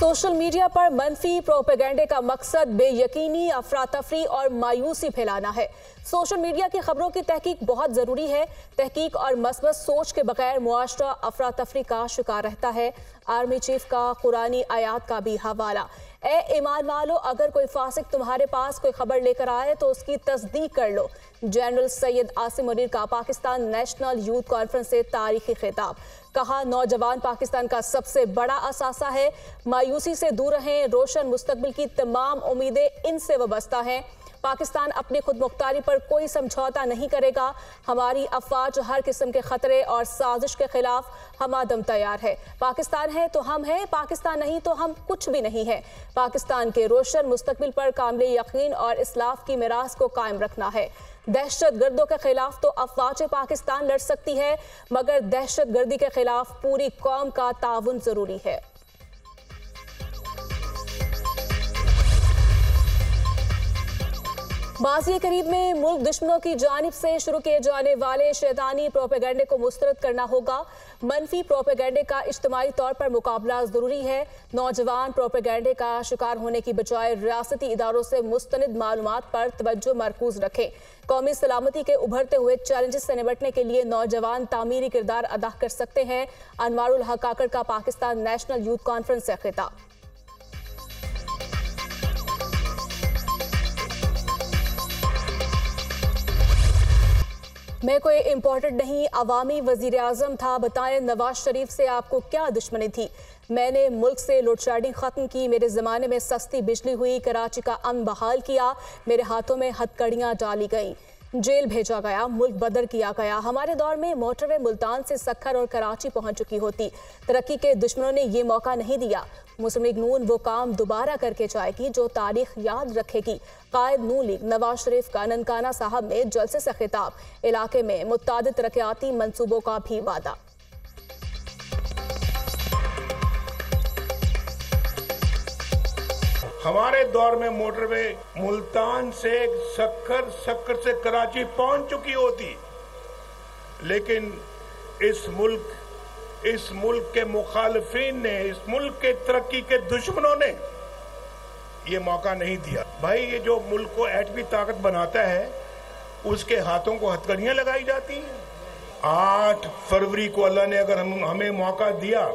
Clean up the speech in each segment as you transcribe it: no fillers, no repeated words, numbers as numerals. Social media पर मनफी प्रोपेगेंडे का मकसद बेयकीनी, अफरातफरी और मायूसी फैलाना है। सोशल मीडिया की खबरों की तहकीक बहुत ज़रूरी है। तहकीक और मस्बत सोच के बगैर मुआशरा अफरातफरी का शिकार रहता है। आर्मी चीफ का कुरानी आयात का भी हवाला, ए ईमान वालो अगर कोई फासिक तुम्हारे पास कोई खबर लेकर आए तो उसकी तस्दीक कर लो। जनरल सैयद आसिम मुनीर का पाकिस्तान नेशनल यूथ कॉन्फ्रेंस से तारीखी खिताब, कहा नौजवान पाकिस्तान का सबसे बड़ा असासा है, मायूसी से दूर रहें, रोशन मुस्तकबिल की तमाम उम्मीदें इनसे वबस्ता हैं। पाकिस्तान अपनी खुद मुख्तारी पर कोई समझौता नहीं करेगा। हमारी अफवाज हर किस्म के खतरे और साजिश के खिलाफ हमादम तैयार है। पाकिस्तान है तो हम हैं, पाकिस्तान नहीं तो हम कुछ भी नहीं है। पाकिस्तान के रोशन मुस्तकबिल पर कामिल यकीन और इस्लाफ की मिरास को कायम रखना है। दहशत गर्दों के खिलाफ तो अफवाज पाकिस्तान लड़ सकती है, मगर दहशत गर्दी के खिलाफ पूरी कौम का ताउन जरूरी है। माजी करीब में मुल्क दुश्मनों की जानिब से शुरू किए जाने वाले शैतानी प्रोपेगेंडे को मुस्तरद करना होगा। मनफी प्रोपेगेंडे का इज्तमाई तौर पर मुकाबला ज़रूरी है। नौजवान प्रोपेगेंडे का शिकार होने की बजाय रियासती इदारों से मुस्तनद मालूमात पर तवज्जो मरकूज़ रखें। कौमी सलामती के उभरते हुए चैलेंजेस से निपटने के लिए नौजवान तामीरी किरदार अदा कर सकते हैं। अनवारुल हक काकर का पाकिस्तान नेशनल यूथ कॉन्फ्रेंस से खिताब। मैं कोई इम्पोर्टेंट नहीं, अवामी वजीर आज़म था, बताएं नवाज शरीफ से आपको क्या दुश्मनी थी। मैंने मुल्क से लोड शेडिंग ख़त्म की, मेरे ज़माने में सस्ती बिजली हुई, कराची का अमन बहाल किया, मेरे हाथों में हथकड़ियाँ डाली गईं, जेल भेजा गया, मुल्क बदर किया गया। हमारे दौर में मोटरवे मुल्तान से सक्खर और कराची पहुंच चुकी होती। तरक्की के दुश्मनों ने ये मौका नहीं दिया। मुस्लिम लीग नून वो काम दोबारा करके जाएगी जो तारीख याद रखेगी। कायद नून लीग नवाज शरीफ का ननकाना साहब में जलसे से खिताब, इलाके में मुतअद्दिद तरक्याती मंसूबों का भी वादा। हमारे दौर में मोटरवे मुल्तान से सक्कर से कराची पहुंच चुकी होती, लेकिन इस मुल्क के मुखालफिन ने, इस मुल्क के तरक्की के दुश्मनों ने ये मौका नहीं दिया। भाई ये जो मुल्क को एटमी ताकत बनाता है उसके हाथों को हथकड़ियां लगाई जाती हैं। 8 फरवरी को अल्लाह ने अगर हमें मौका दिया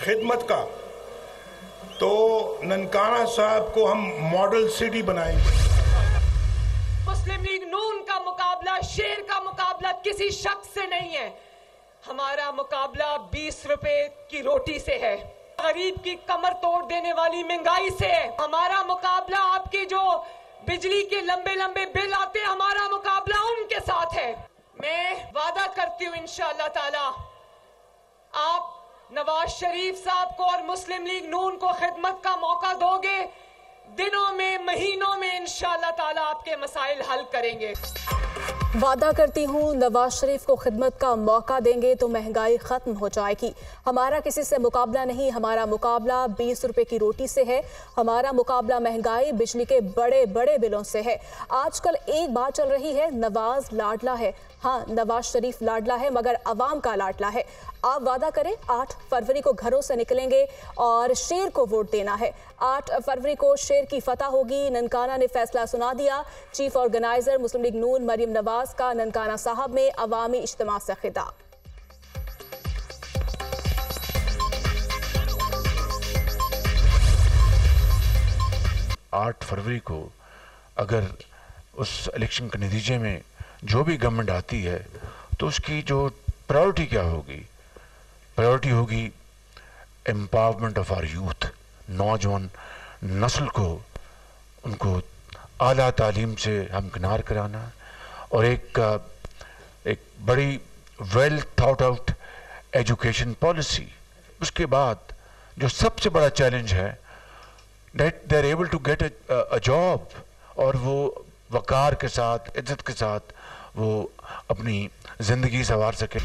खिदमत का तो ननकाना साहब को हम मॉडल सिटी बनाएंगे। मुस्लिम लीग नून का मुकाबला, शेर का मुकाबला किसी शख्स से नहीं है। हमारा मुकाबला 20 रुपए की रोटी से है, गरीब की कमर तोड़ देने वाली महंगाई से है। हमारा मुकाबला आपके जो बिजली के लंबे लंबे बिल आते, हमारा मुकाबला उनके साथ है। मैं वादा करती हूँ इंशाअल्लाह ताला आप नवाज शरीफ साहब को और मुस्लिम लीग नून को खिदमत का मौका दोगे, दिनों में, महीनों में इंशाअल्लाह ताला आपके मसाइल हल करेंगे। वादा करती हूँ नवाज शरीफ को खिदमत का मौका देंगे तो महंगाई खत्म हो जाएगी। हमारा किसी से मुकाबला नहीं, हमारा मुकाबला 20 रुपए की रोटी से है। हमारा मुकाबला महंगाई, बिजली के बड़े बड़े बिलों से है। आजकल एक बात चल रही है, नवाज लाडला है। हाँ, नवाज शरीफ लाडला है मगर अवाम का लाडला है। आप वादा करें 8 फरवरी को घरों से निकलेंगे और शेर को वोट देना है। 8 फरवरी को शेर की फतह होगी। ननकाना ने फैसला सुना दिया। Chief organiser Muslim league Noon Maryam Nawaz का ननकाना साहब में अवामी इज्तिमा से खिताब। आठ फरवरी को अगर उस इलेक्शन के नतीजे में जो भी गवर्नमेंट आती है तो उसकी जो प्रायोरिटी क्या होगी, प्रायोरिटी होगी एम्पावरमेंट ऑफ आवर यूथ। नौजवान नस्ल को उनको आला तालीम से हमकिनार कराना और एक बड़ी well thought out education policy. उसके बाद जो सबसे बड़ा चैलेंज है that they are able to get a job, और वो वकार के साथ, इज्जत के साथ वो अपनी ज़िंदगी संवार सके।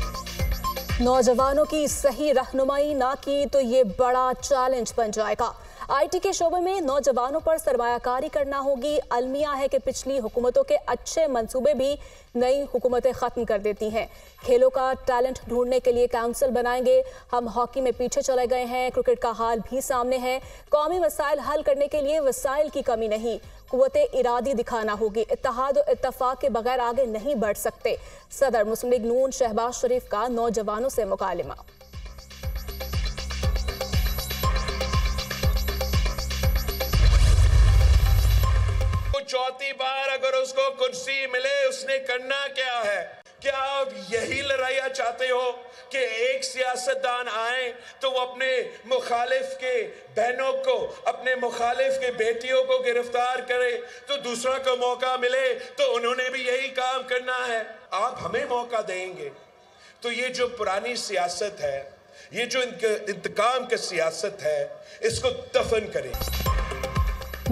नौजवानों की सही रहनुमाई ना की तो ये बड़ा चैलेंज बन जाएगा। आईटी के शोबे में नौजवानों पर सरमायाकारी करना होगी। अलमिया है कि पिछली हुकूमतों के अच्छे मंसूबे भी नई हुकूमतें ख़त्म कर देती हैं। खेलों का टैलेंट ढूंढने के लिए काउंसिल बनाएंगे। हम हॉकी में पीछे चले गए हैं, क्रिकेट का हाल भी सामने है। कौमी मसाइल हल करने के लिए वसाइल की कमी नहीं, कुव्वते इरादी दिखाना होगी। इत्तेहाद और इत्तेफाक के बगैर आगे नहीं बढ़ सकते। सदर मुस्लिम लीग नून शहबाज शरीफ का नौजवानों से मुकालमा। चौथी बार अगर उसको कुर्सी मिले, उसने करना क्या है? क्या आप यही लड़ाइया चाहते हो कि एक सियासतदान आए तो वो अपने मुखालिफ के बहनों को, अपने मुखालिफ के बेटियों को गिरफ्तार करे, तो दूसरा को मौका मिले तो उन्होंने भी यही काम करना है? आप हमें मौका देंगे तो ये जो पुरानी सियासत है, ये जो इंतकाम की सियासत है, इसको दफन करें।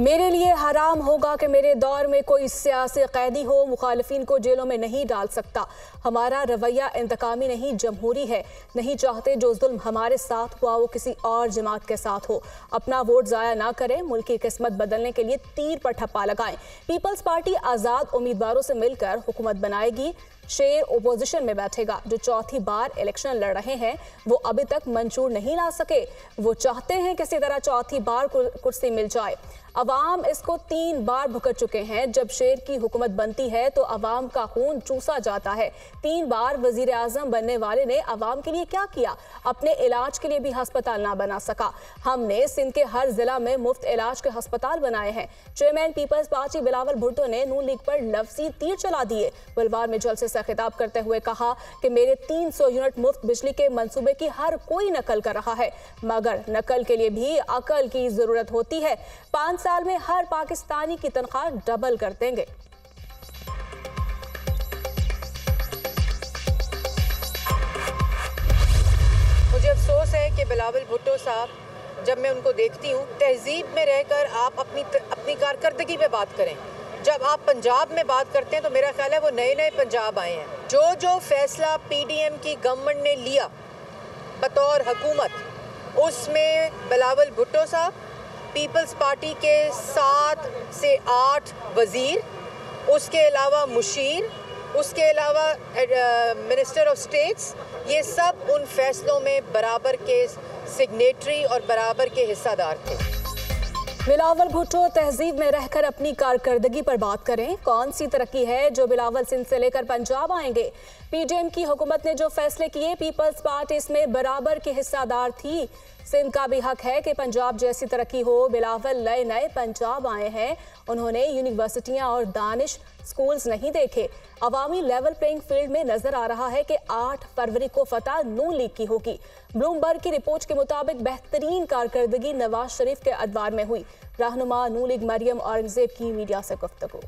मेरे लिए हराम होगा कि मेरे दौर में कोई सियासी कैदी हो। मुखालिफिन को जेलों में नहीं डाल सकता। हमारा रवैया इंतकामी नहीं, जमहूरी है। नहीं चाहते जो जुल्म हमारे साथ हुआ वो किसी और जमात के साथ हो। अपना वोट ज़ाया ना करें, मुल्क की किस्मत बदलने के लिए तीर पर ठप्पा लगाएं। पीपल्स पार्टी आज़ाद उम्मीदवारों से मिलकर हुकूमत बनाएगी। शेर ओपोजिशन में बैठेगा। जो चौथी बार इलेक्शन लड़ रहे हैं वो अभी तक मंजूर नहीं ला सके। वो चाहते हैं किसी तरह चौथी बार कुर्सी मिल जाए। अवाम इसको 3 बार भुगत चुके हैं। जब शेर की हुकूमत बनती है तो अवाम का खून चूसा जाता है। 3 बार वजीर आजम बनने वाले ने अवाम के लिए क्या किया? अपने इलाज के लिए भी हस्पताल ना बना सका। हमने सिंध के हर जिला में मुफ्त इलाज के हस्पताल बनाए हैं। Chairman peoples party Bilawal Bhutto ने नून लीग पर लफ्जी तीर चला दिए। बलवार में जलसे खिताब करते हुए कहा कि मेरे 300 यूनिट मुफ्त बिजली के मंसूबे की हर कोई नकल कर रहा है, मगर नकल के लिए भी अकल की जरूरत होती है। 5 साल में हर पाकिस्तानी की तनख्वाह डबल कर देंगे। मुझे अफसोस है कि बिलावल भुट्टो साहब, जब मैं उनको देखती हूँ, तहजीब में रहकर आप अपनी कारकर्दगी पे बात करें। जब आप पंजाब में बात करते हैं तो मेरा ख्याल है वो नए नए पंजाब आए हैं। जो जो फैसला पीडीएम की गवर्नमेंट ने लिया बतौर हुकूमत, उसमें बिलावल भुट्टो साहब, पीपल्स पार्टी के 7 से 8 वजीर, उसके अलावा मुशीर, उसके अलावा मिनिस्टर ऑफ स्टेट्स, ये सब उन फैसलों में बराबर के सिग्नेटरी और बराबर के हिस्सेदार थे। बिलावल भुट्टो तहजीब में रहकर अपनी कारकर्दगी पर बात करें। कौन सी तरक्की है जो बिलावल सिंह से लेकर पंजाब आएंगे? पीडीएम की हुकूमत ने जो फैसले किए, पीपल्स पार्टी इसमें बराबर की हिस्सेदार थी। सिंध का भी हक है कि पंजाब जैसी तरक्की हो। बिलावल नए नए पंजाब आए हैं। उन्होंने यूनिवर्सिटियां और दानिश स्कूल्स नहीं देखे। अवामी लेवल प्लेइंग फील्ड में नजर आ रहा है कि 8 फरवरी को फतह नून लीग की होगी। ब्लूमबर्ग की रिपोर्ट के मुताबिक बेहतरीन कारकर्दगी नवाज शरीफ के अदवार में हुई। रहनुमा नून लीग मरियम औरंगजेब की मीडिया से गुफ्तगू।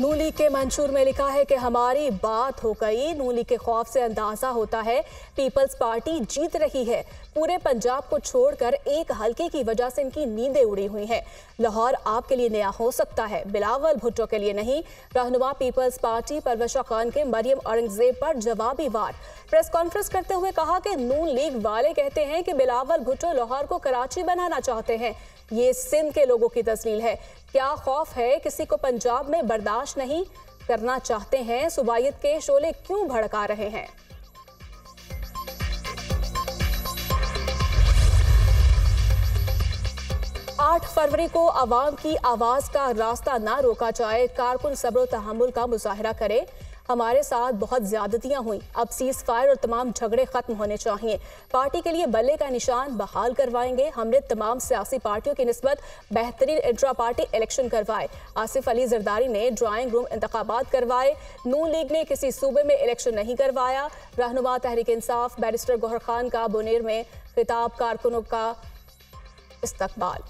नून लीग के मंशूर में लिखा है कि हमारी बात हो गई। नून लीग के खौफ से अंदाजा होता है पीपल्स पार्टी जीत रही है। पूरे पंजाब को छोड़कर एक हल्के की वजह से इनकी नींदें उड़ी हुई हैं। लाहौर आपके लिए नया हो सकता है, बिलावल भुट्टो के लिए नहीं। रहनुमा पीपल्स पार्टी परवेज खान के मरियम औरंगजेब पर जवाबी वार। प्रेस कॉन्फ्रेंस करते हुए कहा कि नून लीग वाले कहते हैं कि बिलावल भुट्टो लाहौर को कराची बनाना चाहते हैं। ये सिंध के लोगों की तस्लील है। क्या खौफ है किसी को पंजाब में? बर्दाश्त नहीं करना चाहते हैं। सुबायत के शोले क्यों भड़का रहे हैं? आठ फरवरी को आवाम की आवाज का रास्ता ना रोका जाए। कारकुन सब्र तहमुल का मुजाहरा करें। हमारे साथ बहुत ज्यादतियां हुई, अब सीज फायर और तमाम झगड़े खत्म होने चाहिए। पार्टी के लिए बल्ले का निशान बहाल करवाएंगे। हमने तमाम सियासी पार्टियों की निस्बत बेहतरीन इंट्रा पार्टी इलेक्शन करवाए। आसिफ अली जरदारी ने ड्राइंग रूम इंतखाबात करवाए। नून लीग ने किसी सूबे में इलेक्शन नहीं करवाया। रहनुमा तहरीक इंसाफ बैरिस्टर गौहर खान का बुनेर में खिताब। कारकुनों का इस्तकबाल।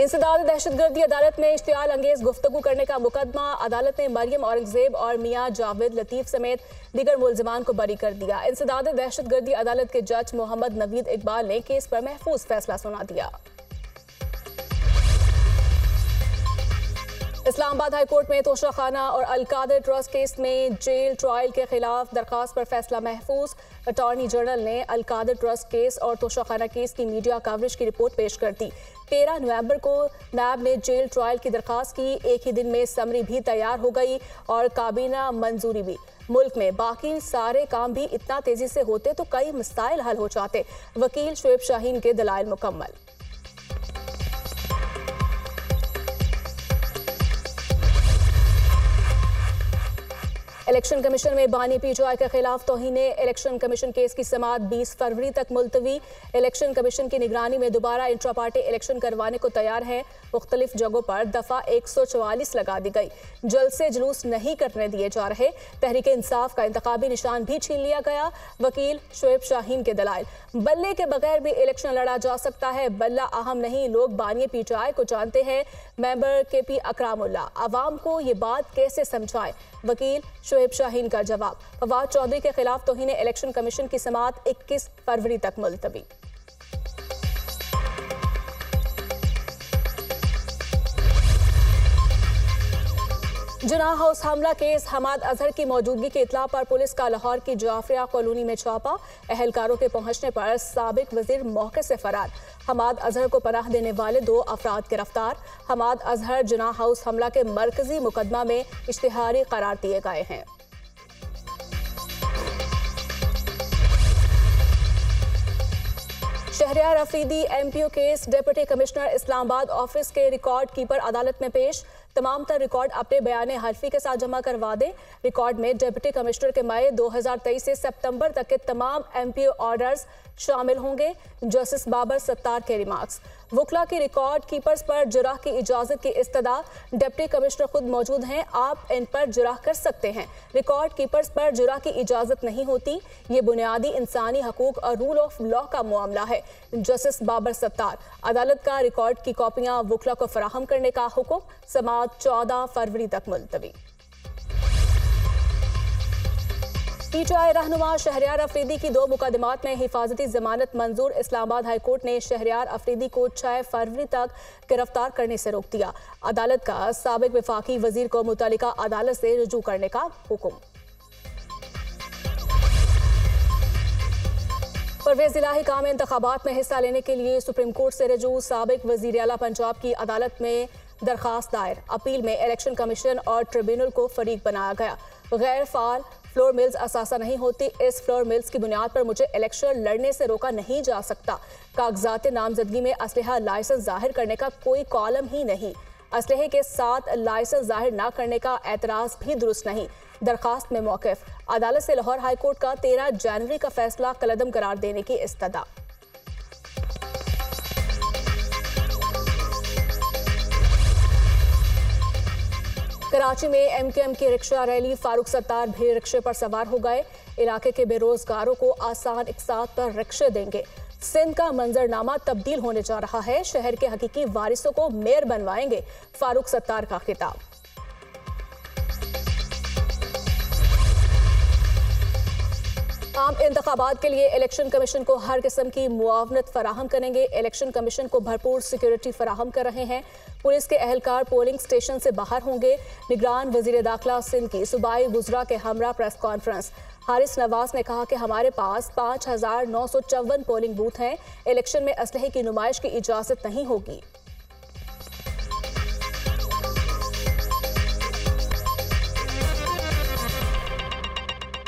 इंसदाद दहशतगर्दी अदालत में इश्तियाल अंगेज गुफ्तगू करने का मुकदमा। अदालत ने मरियम औरंगजेब और मियां जावेद लतीफ समेत दीगर मुलजमान को बरी कर दिया। इंसदाद दहशतगर्दी अदालत के जज मोहम्मद नवीद इकबाल ने केस पर महफूज फैसला सुना दिया। इस्लामाबाद हाईकोर्ट में तोशाखाना और अलकादर ट्रस्ट केस में जेल ट्रायल के खिलाफ दरख्वास्त पर फैसला महफूज। अटॉर्नी जनरल ने अलकादर ट्रस्ट केस और तोशाखाना केस की मीडिया कवरेज की रिपोर्ट पेश कर दी। 13 नवंबर को नैब ने जेल ट्रायल की दरख्वास्त की। एक ही दिन में समरी भी तैयार हो गई और काबीना मंजूरी भी। मुल्क में बाकी सारे काम भी इतना तेजी से होते तो कई मसाइल हल हो जाते। वकील शोएब शाहीन के दलाइल मुकम्मल। इलेक्शन कमीशन में बानी पीटीआई के खिलाफ तौहीन-ए इलेक्शन कमीशन केस की समाअत 20 फरवरी तक मुलतवी। इलेक्शन कमीशन की निगरानी में दोबारा इंट्रा पार्टी इलेक्शन करवाने को तैयार हैं। मुख्तलिफ जगहों पर दफा 144 लगा दी गई। जलसे जुलूस नहीं करने दिए जा रहे। तहरीक इंसाफ का इंतखाबी निशान भी छीन लिया गया। वकील शोएब शाहीन के दलाइल। बल्ले के बगैर भी इलेक्शन लड़ा जा सकता है। बल्ला अहम नहीं, लोग बानी पीटीआई को जानते हैं। मेंबर केपी अकरामुल्ला, आवाम को ये बात कैसे समझाएं। वकील शोएब शाहीन का जवाब। फवाद चौधरी के खिलाफ तौहीन-ए इलेक्शन कमीशन की समाअत 21 फरवरी तक मुलतवी। जुनाह हाउस हमला केस हमाद अजहर की मौजूदगी की इतला पर पुलिस का लाहौर की जाफरिया कॉलोनी में छापा। अहलकारों के पहुंचने पर साबिक वजीर मौके से फरार। हमाद अजहर को पनाह देने वाले 2 अफराद गिरफ्तार। हमाद अजहर जुनाह हाउस हमला के मरकजी मुकदमा में इश्तिहारी करार दिए गए हैं। Shehryar Afridi MPO case deputy commissioner Islamabad office के रिकॉर्ड कीपर अदालत में पेश। तमाम तर रिकॉर्ड अपने बयान हल्फी के साथ जमा करवा दें। रिकॉर्ड में डिप्टी कमिश्नर के मई 2023 से सितंबर तक के तमाम एमपीओ ऑर्डर्स शामिल होंगे। जस्टिस बाबर सत्तार के रिमार्क्स। वकला की रिकॉर्ड कीपर्स पर जुराह की इजाजत की इस्तदा। डिप्टी कमिश्नर खुद मौजूद हैं, आप इन पर जुराह कर सकते हैं। रिकॉर्ड कीपर्स पर जुराह की इजाजत नहीं होती। ये बुनियादी इंसानी हकूक और रूल ऑफ लॉ का मामला है। जस्टिस बाबर सत्तार। अदालत का रिकॉर्ड की कॉपियां वकला को फराहम करने का हुक्म। समाअत 14 फरवरी तक मुलतवी। पीटीआई रहनुमा शहरयार अफरीदी की 2 मुकदमात में हिफाजती जमानत मंजूर। इस्लामाबाद हाईकोर्ट ने शहरयार अफरीदी को 6 फरवरी तक गिरफ्तार करने से रोक दिया। अदालत का साबिक वफाकी वजीर को मुतल्लिका अदालत से रुजू करने का हुक्म। परवेज़ इलाही का इंतखाबात में हिस्सा लेने के लिए सुप्रीम कोर्ट से रुजू। साबिक वजीर आला पंजाब की अदालत में दरखास्त दायर। अपील में इलेक्शन कमीशन और ट्रिब्यूनल को फरीक बनाया गया। गैर फाल फ्लोर मिल्स असासा नहीं होती। इस फ्लोर मिल्स की बुनियाद पर मुझे इलेक्शन लड़ने से रोका नहीं जा सकता। कागजात नामजदगी में असलहा लाइसेंस जाहिर करने का कोई कॉलम ही नहीं। असलहे के साथ लाइसेंस जाहिर ना करने का एतराज़ भी दुरुस्त नहीं। दरखास्त में मौक़िफ़। अदालत से लाहौर हाईकोर्ट का 13 जनवरी का फैसला कलदम करार देने की इस्तदा। कराची में एमकेएम की रिक्शा रैली। फारूक सत्तार भी रिक्शे पर सवार हो गए। इलाके के बेरोजगारों को आसान इकसात पर रिक्शे देंगे। सिंध का मंजरनामा तब्दील होने जा रहा है। शहर के हकीकी वारिसों को मेयर बनवाएंगे। फारूक सत्तार का खिताब। आम इंतखाबात के लिए इलेक्शन कमीशन को हर किस्म की मुआवनत फराहम करेंगे। इलेक्शन कमीशन को भरपूर सिक्योरिटी फराहम कर रहे हैं। पुलिस के एहलकार पोलिंग स्टेशन से बाहर होंगे। निगरान वजीर दाखिला सिंध की सूबाई वुजरा के हमरा प्रेस कॉन्फ्रेंस। हारिस नवाज ने कहा कि हमारे पास 5,954 पोलिंग बूथ हैं। इलेक्शन में असलहे की नुमाइश की इजाज़त नहीं होगी।